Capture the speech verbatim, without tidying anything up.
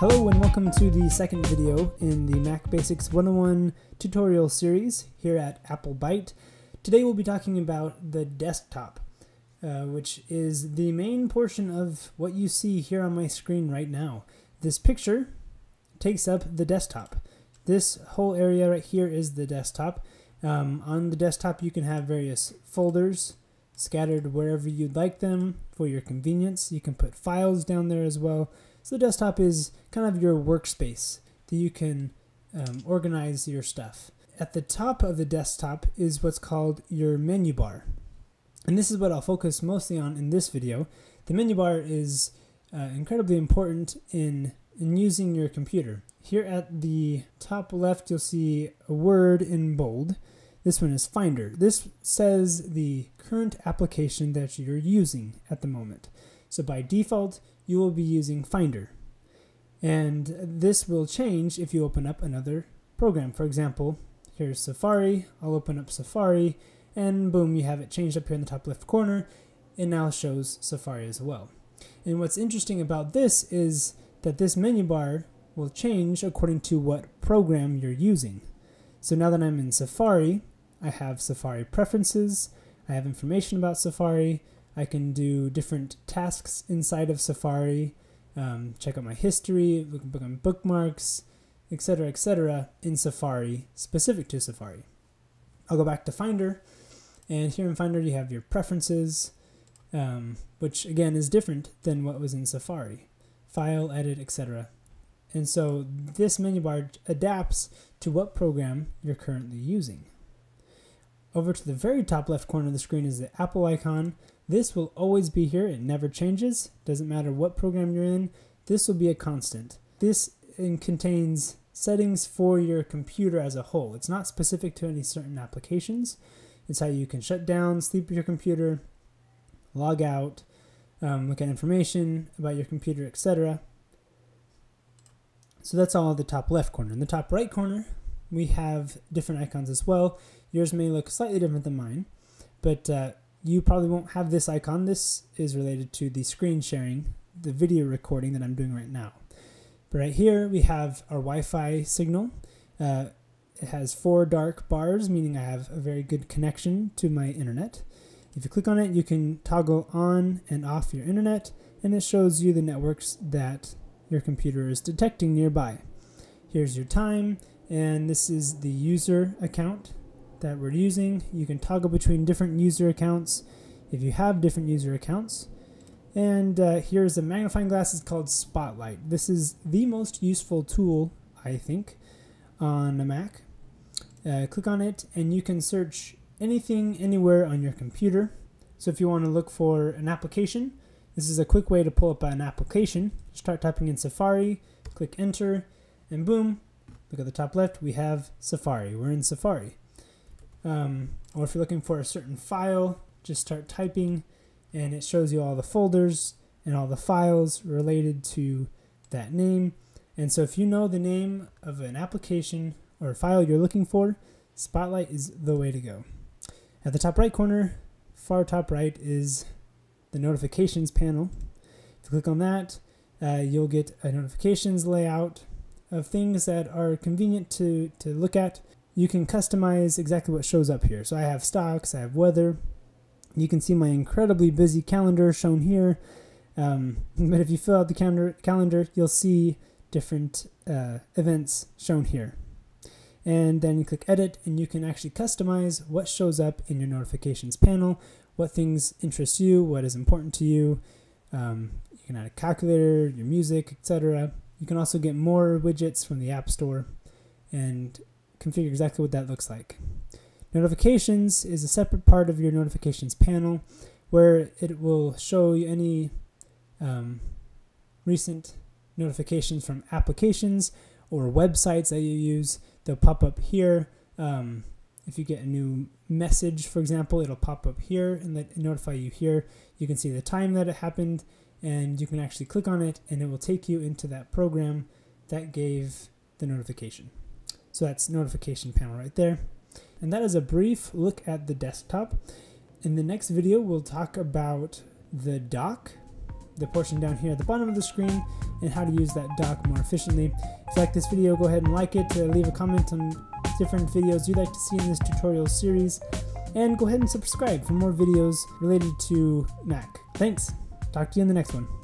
Hello and welcome to the second video in the Mac Basics one oh one tutorial series here at Apple Byte. Today we'll be talking about the desktop, uh, which is the main portion of what you see here on my screen right now. This picture takes up the desktop. This whole area right here is the desktop. Um, on the desktop you can have various folders scattered wherever you'd like them for your convenience. You can put files down there as well. So the desktop is kind of your workspace that you can um, organize your stuff. At the top of the desktop is what's called your menu bar. And this is what I'll focus mostly on in this video. The menu bar is uh, incredibly important in, in using your computer. Here at the top left, you'll see a word in bold. This one is Finder. This says the current application that you're using at the moment. So by default, you will be using Finder. And this will change if you open up another program. For example, here's Safari. I'll open up Safari, and boom, you have it changed up here in the top left corner. It now shows Safari as well. And what's interesting about this is that this menu bar will change according to what program you're using. So now that I'm in Safari, I have Safari preferences, I have information about Safari, I can do different tasks inside of Safari, um, check out my history, look on bookmarks, et cetera, et cetera, in Safari, specific to Safari. I'll go back to Finder, and here in Finder you have your preferences, um, which again is different than what was in Safari. File, edit, et cetera. And so this menu bar adapts to what program you're currently using. Over to the very top left corner of the screen is the Apple icon. This will always be here, it never changes, doesn't matter what program you're in, this will be a constant. This contains settings for your computer as a whole. It's not specific to any certain applications. It's how you can shut down, sleep with your computer, log out, um, look at information about your computer, et cetera. So that's all at the top left corner. In the top right corner, we have different icons as well. Yours may look slightly different than mine, but uh, you probably won't have this icon. This is related to the screen sharing, the video recording that I'm doing right now. But right here we have our Wi-Fi signal. Uh, it has four dark bars, meaning I have a very good connection to my internet. If you click on it, you can toggle on and off your internet, and it shows you the networks that your computer is detecting nearby. Here's your time, and this is the user account that we're using. You can toggle between different user accounts if you have different user accounts. And uh, here's a magnifying glass, it's called Spotlight. This is the most useful tool, I think, on a Mac. Uh, click on it and you can search anything, anywhere on your computer. So if you want to look for an application, this is a quick way to pull up an application. Start typing in Safari, click enter, and boom, look at the top left, we have Safari. We're in Safari. Um, or if you're looking for a certain file, just start typing and it shows you all the folders and all the files related to that name. And so if you know the name of an application or a file you're looking for, Spotlight is the way to go. At the top right corner, far top right, is the Notifications panel. If you click on that, uh, you'll get a notifications layout of things that are convenient to, to look at. You can customize exactly what shows up here. So I have stocks, I have weather. You can see my incredibly busy calendar shown here. Um, but if you fill out the calendar, calendar you'll see different uh, events shown here. And then you click edit, and you can actually customize what shows up in your notifications panel, what things interest you, what is important to you. Um, you can add a calculator, your music, et cetera. You can also get more widgets from the App Store and configure exactly what that looks like. Notifications is a separate part of your notifications panel where it will show you any um, recent notifications from applications or websites that you use. They'll pop up here. Um, if you get a new message, for example, it'll pop up here and let, notify you here. You can see the time that it happened, and you can actually click on it and it will take you into that program that gave the notification. So that's notification panel right there. And that is a brief look at the desktop. In the next video, we'll talk about the dock the portion down here at the bottom of the screen and how to use that dock more efficiently. If you like this video, go ahead and like it, uh, leave a comment on different videos you'd like to see in this tutorial series, and go ahead and subscribe for more videos related to Mac. Thanks, talk to you in the next one.